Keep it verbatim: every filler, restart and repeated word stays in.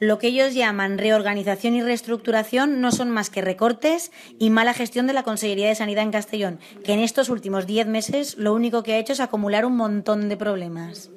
lo que ellos llaman reorganización y reestructuración no son más que recortes y mala gestión de la Consellería de Sanidad en Castellón, que en estos últimos diez meses lo único que ha hecho es acumular un montón de problemas.